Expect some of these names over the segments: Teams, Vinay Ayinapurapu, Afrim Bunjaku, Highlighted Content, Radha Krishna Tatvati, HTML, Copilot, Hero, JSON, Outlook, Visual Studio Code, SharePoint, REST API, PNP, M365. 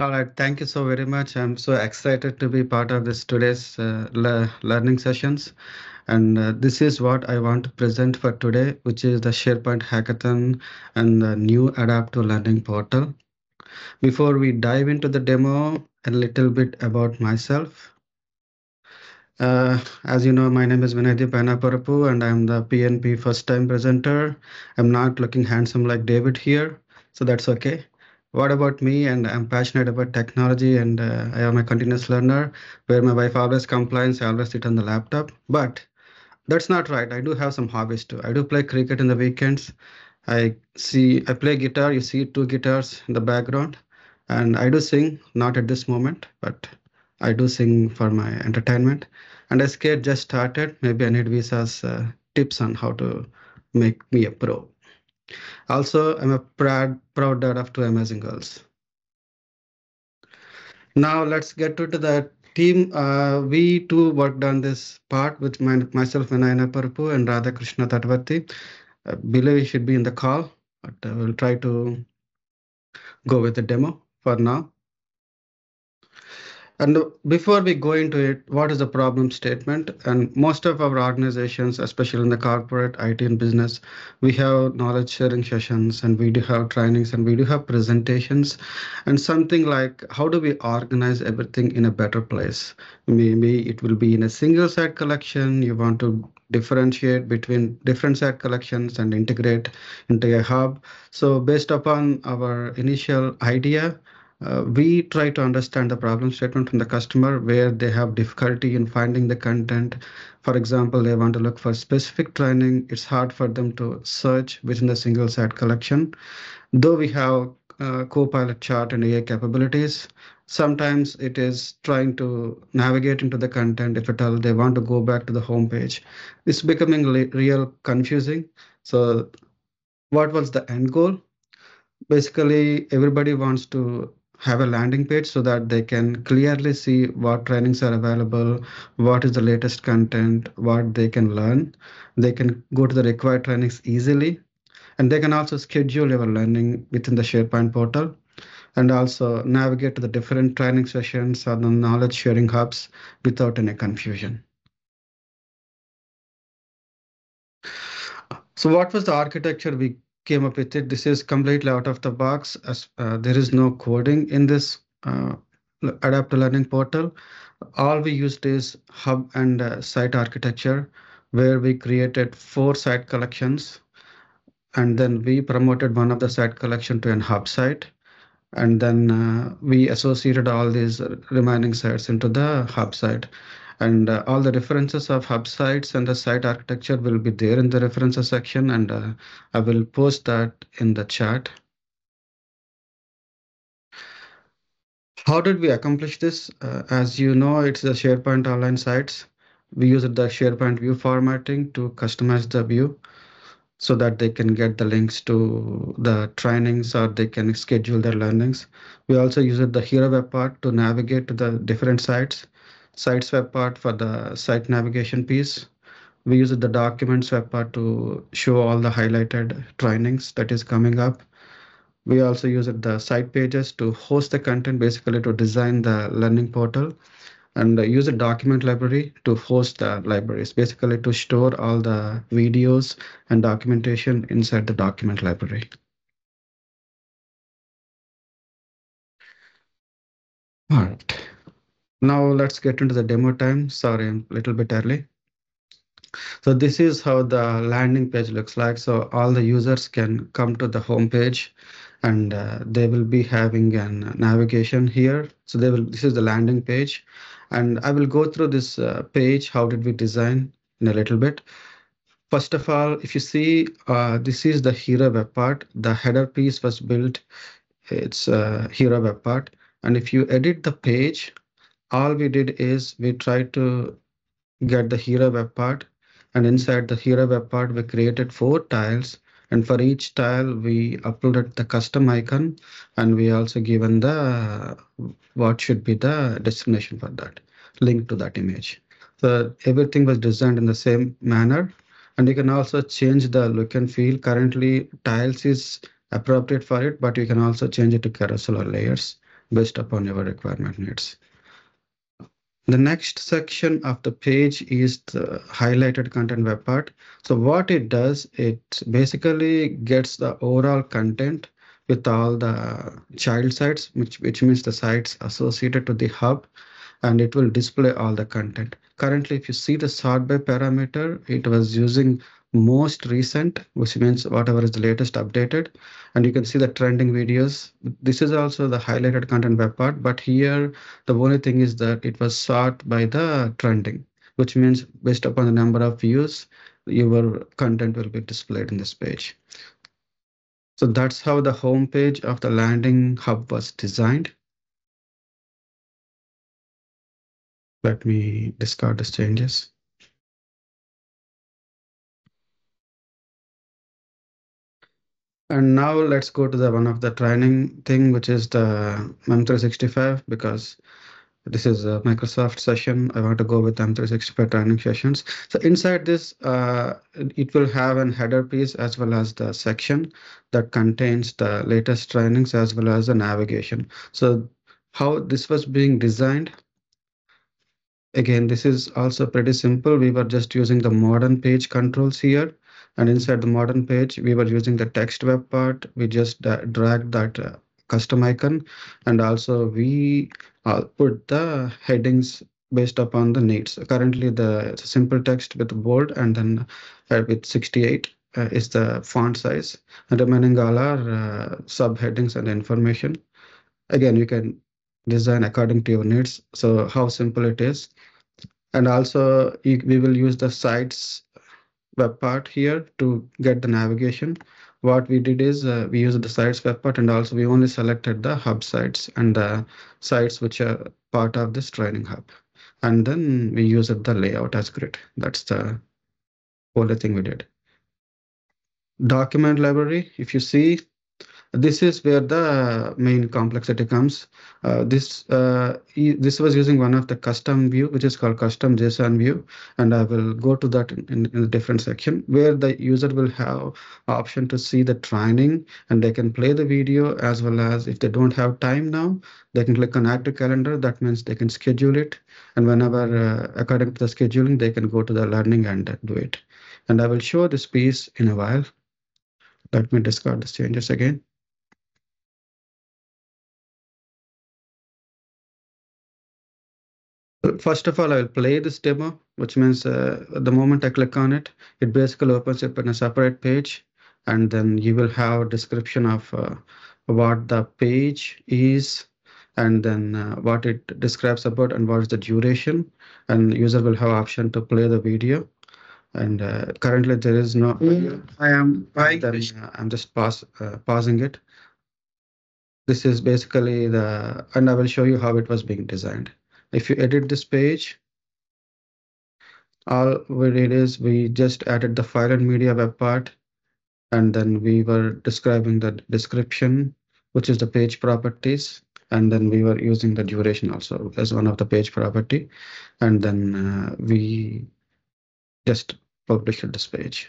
All right. Thank you so very much. I'm so excited to be part of this today's learning sessions. And this is what I want to present for today, which is the SharePoint Hackathon and the new Adaptive Learning Portal. Before we dive into the demo, a little bit about myself. As you know, my name is Vinay Ayinapurapu, and I'm the PNP first-time presenter. I'm not looking handsome like David here, so that's okay. What about me? And I'm passionate about technology, and I am a continuous learner, where my wife always complains, I always sit on the laptop. But that's not right. I do have some hobbies too. I do play cricket in the weekends. I play guitar. You see two guitars in the background, and I do sing, not at this moment, but I do sing for my entertainment. And I skate just started. Maybe I need Visa's tips on how to make me a pro. Also, I'm a proud dad of two amazing girls. Now let's get to the team. We too worked on this part with myself, Vinay Ayinapurapu, and Radha Krishna Tatvati. I believe we should be in the call, but we'll try to go with the demo for now. And before we go into it, what is the problem statement? And most of our organizations, especially in the corporate, IT and business, we have knowledge sharing sessions, and we do have trainings, and we do have presentations, and something like how do we organize everything in a better place? Maybe it will be in a single site collection. You want to differentiate between different site collections and integrate into a hub. So based upon our initial idea, we try to understand the problem statement from the customer where they have difficulty in finding the content. For example, they want to look for specific training. It's hard for them to search within the single site collection. Though we have Copilot chart and AI capabilities, sometimes it is trying to navigate into the content. If at all they want to go back to the home page, it's becoming real confusing. So what was the end goal? Basically, everybody wants to have a landing page so that they can clearly see what trainings are available, what is the latest content, what they can learn. They can go to the required trainings easily, and they can also schedule your learning within the SharePoint portal, and also navigate to the different training sessions or the knowledge sharing hubs without any confusion. So what was the architecture we came up with? It. This is completely out of the box. There is no coding in this Adaptive Learning Portal. All we used is hub and site architecture, where we created 4 site collections, and then we promoted one of the site collection to an hub site, and then we associated all these remaining sites into the hub site. And all the references of hub sites and the site architecture will be there in the references section, and I will post that in the chat. How did we accomplish this? As you know, it's the SharePoint online sites. We use the SharePoint view formatting to customize the view so that they can get the links to the trainings or they can schedule their learnings. We also use the hero web part to navigate to the different sites. Sites web part for the site navigation piece. We use the documents web part to show all the highlighted trainings that is coming up. We also use the site pages to host the content, basically to design the learning portal, and use a document library to host the libraries, basically to store all the videos and documentation inside the document library. All right. Now let's get into the demo time. Sorry, I'm a little bit early. So this is how the landing page looks like. So all the users can come to the home page, and they will be having a navigation here. So they will. This is the landing page, and I will go through this page. How did we design in a little bit? First of all, if you see, this is the hero web part. The header piece was built. It's hero web part, and if you edit the page. All we did is we tried to get the hero web part, and inside the hero web part, we created 4 tiles. And for each tile, we uploaded the custom icon, and we also given the what should be the destination for that, link to that image. So everything was designed in the same manner, and you can also change the look and feel. Currently, tiles is appropriate for it, but you can also change it to carousel or layers. based upon your requirement needs. The next section of the page is the highlighted content web part. So what it does, it basically gets the overall content with all the child sites, which means the sites associated to the hub, and it will display all the content. Currently, if you see the sort by parameter, it was using most recent, which means whatever is the latest updated, and you can see the trending videos. This is also the highlighted content web part, but here the only thing is that it was sort by the trending, which means based upon the number of views, your content will be displayed in this page. So that's how the home page of the landing hub was designed. Let me discard these changes. And now let's go to the one of the training thing, which is the M365, because this is a Microsoft session. I want to go with M365 training sessions. So inside this, it will have an header piece as well as the section that contains the latest trainings as well as the navigation. So how this was being designed, again, this is also pretty simple. We were just using the modern page controls here. And inside the modern page, we were using the text web part. We just dragged that custom icon, and also we put the headings based upon the needs. Currently, the simple text with bold and then with 68 is the font size, and remaining all are subheadings and information. Again, you can design according to your needs. So how simple it is. And also we will use the sites web part here to get the navigation. What we did is we used the sites web part, and also we only selected the hub sites and the sites which are part of this training hub. And then we used the layout as grid. That's the only thing we did. Document library, if you see, this is where the main complexity comes. This was using one of the custom view, which is called custom JSON view. And I will go to that in a different section, where the user will have option to see the training, and they can play the video, as well as if they don't have time now, they can click on add to calendar. That means they can schedule it. And whenever according to the scheduling, they can go to the learning and do it. And I will show this piece in a while. Let me discard these changes again. First of all, I will play this demo, which means the moment I click on it, it basically opens up in a separate page, and then you will have a description of what the page is, and then what it describes about, and what is the duration, and user will have option to play the video. And currently there is no video. I'm just pausing it. This is basically the, and I will show you how it was being designed. If you edit this page, all we did is we just added the file and media web part, and then we were describing the description, which is the page properties, and then we were using the duration also as one of the page property, and then we just published this page.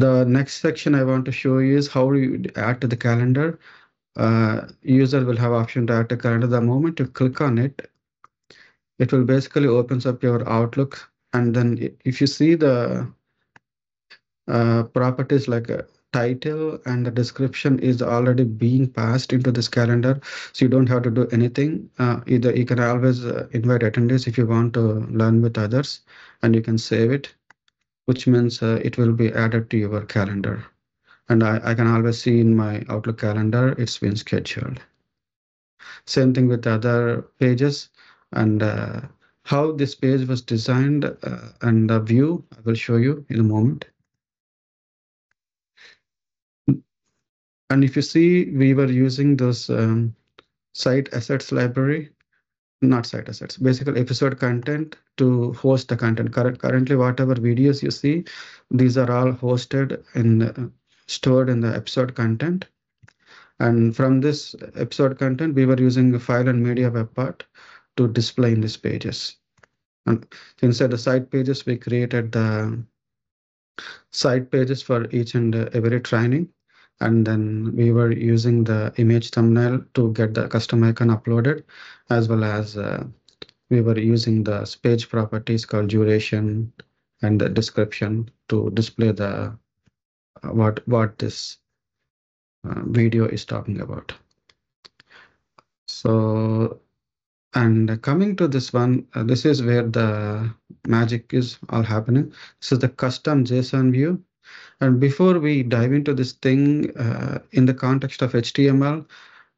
The next section I want to show you is how you add to the calendar. User will have option to add to calendar. The moment you click on it, it will basically opens up your Outlook. And then if you see the properties like a title and the description is already being passed into this calendar, so you don't have to do anything. Either you can always invite attendees if you want to learn with others, and you can save it, which means it will be added to your calendar. And I can always see in my Outlook calendar, it's been scheduled. Same thing with other pages, and how this page was designed and the view, I will show you in a moment. And if you see, we were using those site assets library, not site assets, basically episode content to host the content. Currently, whatever videos you see, these are all hosted and stored in the episode content. And from this episode content, we were using the file and media web part to display in these pages. And inside the site pages, we created the site pages for each and every training. And then we were using the image thumbnail to get the custom icon uploaded, as well as we were using the page properties called duration and the description to display the what this video is talking about. So, and coming to this one, this is where the magic is all happening. So the custom JSON view. And before we dive into this thing in the context of HTML,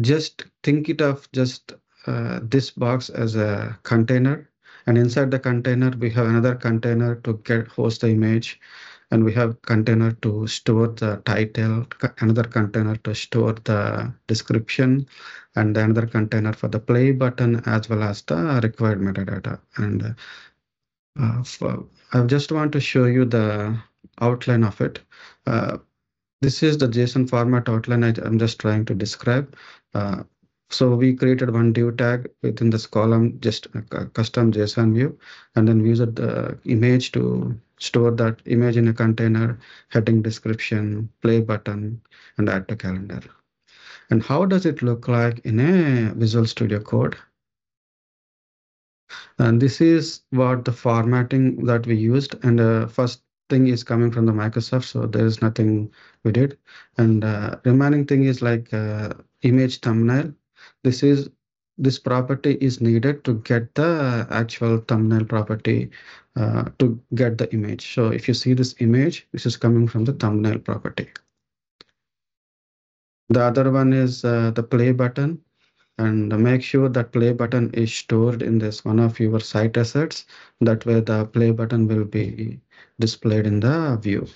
just think it of just this box as a container. And inside the container, we have another container to host the image. And we have container to store the title, another container to store the description, and another container for the play button, as well as the required metadata. And I just want to show you the outline of it. This is the JSON format outline I'm just trying to describe. So we created one div tag within this column, just a custom JSON view, and then we used the image to store that image in a container, heading description, play button, and add to calendar. And how does it look like in a Visual Studio Code? And this is what the formatting that we used. And first thing is coming from the Microsoft, so there is nothing we did. And remaining thing is like image thumbnail. This property is needed to get the actual thumbnail property to get the image. So if you see this image, this is coming from the thumbnail property. The other one is the play button, and make sure that play button is stored in this one of your site assets. That way the play button will be displayed in the view.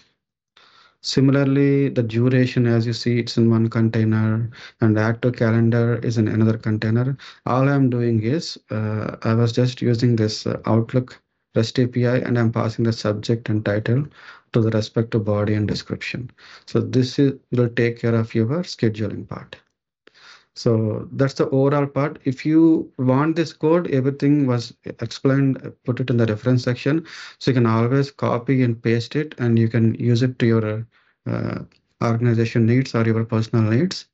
Similarly, the duration, as you see, it's in one container, and add to calendar is in another container. All I'm doing is I was just using this Outlook REST API, and I'm passing the subject and title to the respective body and description. So this will take care of your scheduling part. So that's the overall part. If you want this code, everything was explained, put it in the reference section. So you can always copy and paste it, and you can use it to your organization needs or your personal needs.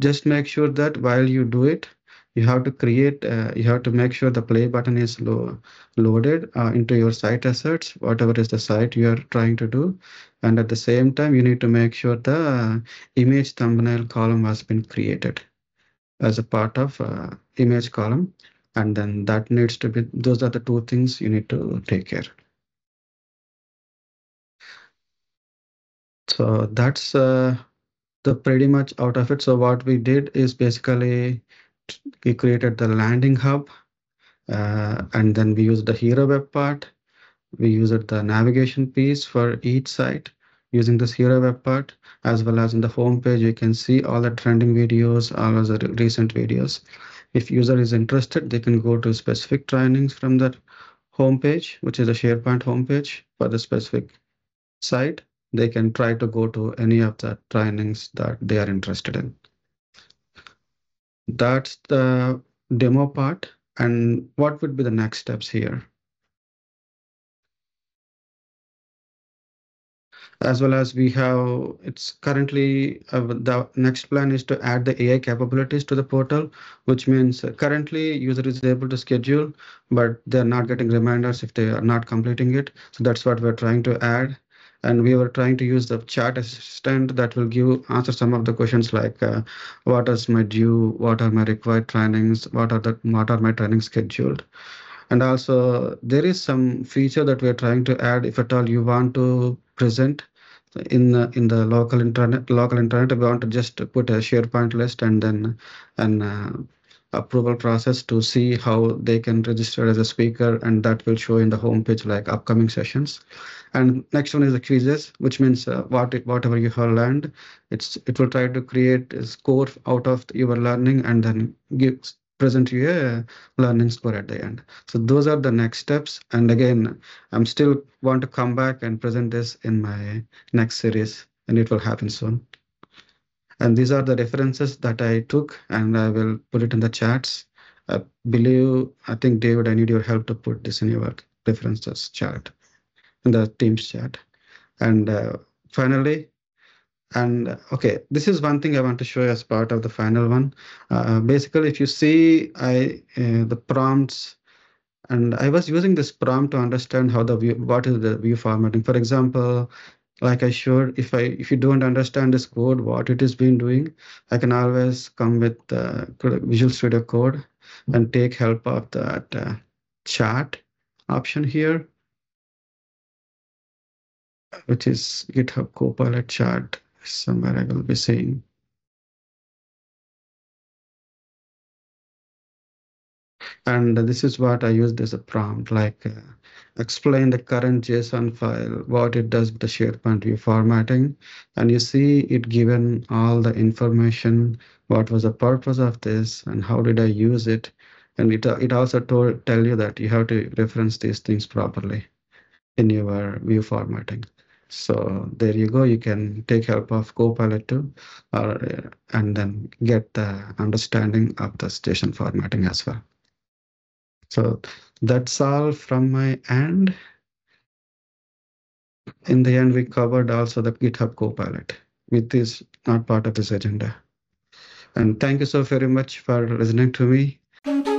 Just make sure that while you do it, you have to create, you have to make sure the play button is loaded into your site assets, whatever is the site you are trying to do. And at the same time, you need to make sure the image thumbnail column has been created as a part of image column. And then that needs to be, those are the two things you need to take care. So that's the pretty much out of it. So what we did is basically, we created the landing hub, and then we used the hero web part. We used the navigation piece for each site using this hero web part, as well as in the home page, you can see all the trending videos, all of the recent videos. If user is interested, they can go to specific trainings from that home page, which is the SharePoint homepage for the specific site. They can try to go to any of the trainings that they are interested in. That's the demo part. And what would be the next steps here? As well as we have, it's currently, the next plan is to add the AI capabilities to the portal, which means currently user is able to schedule, but they're not getting reminders if they are not completing it. So that's what we're trying to add. And we were trying to use the chat assistant that will answer some of the questions like what is my due, what are my required trainings, what are my trainings scheduled. And also there is some feature that we're trying to add. If at all you want to present in the local internet, we want to just put a SharePoint list and then an approval process to see how they can register as a speaker, and that will show in the homepage like upcoming sessions. And next one is the quizzes, which means whatever you have learned, it will try to create a score out of your learning and then present you a learning score at the end. So those are the next steps. And again, I'm still want to come back and present this in my next series, and it will happen soon. And these are the references that I took, and I will put it in the chats. I think, David, I need your help to put this in your references chat, in the Teams chat. And finally, this is one thing I want to show you as part of the final one. Basically, if you see the prompts, and I was using this prompt to understand how the view, what is the view formatting. For example, like I showed, if you don't understand this code, what it has been doing, I can always come with Visual Studio Code and take help of that chart option here, which is GitHub Copilot chart. Somewhere I will be saying. And this is what I used as a prompt, like explain the current JSON file, what it does with the SharePoint view formatting. And you see it given all the information, what was the purpose of this and how did I use it. And it also tell you that you have to reference these things properly in your view formatting. So there you go. You can take help of Copilot too, and then get the understanding of the station formatting as well. So that's all from my end. In the end, we covered also the GitHub Copilot, which is not part of this agenda. And thank you so very much for listening to me.